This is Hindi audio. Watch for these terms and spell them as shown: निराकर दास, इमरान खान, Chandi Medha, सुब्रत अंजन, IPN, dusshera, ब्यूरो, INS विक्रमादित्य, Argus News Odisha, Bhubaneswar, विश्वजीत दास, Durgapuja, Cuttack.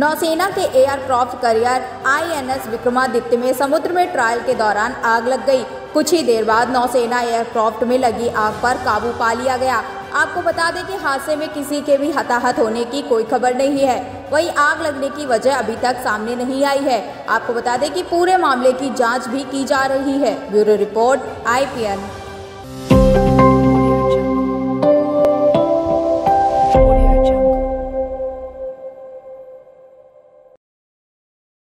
नौसेना के एयरक्राफ्ट कैरियर INS विक्रमादित्य में समुद्र में ट्रायल के दौरान आग लग गई। कुछ ही देर बाद नौसेना एयरक्राफ्ट में लगी आग पर काबू पा लिया गया। आपको बता दें कि हादसे में किसी के भी हताहत होने की कोई खबर नहीं है। वहीं आग लगने की वजह अभी तक सामने नहीं आई है। आपको बता दें कि पूरे मामले की जांच भी की जा रही है। ब्यूरो report IPN।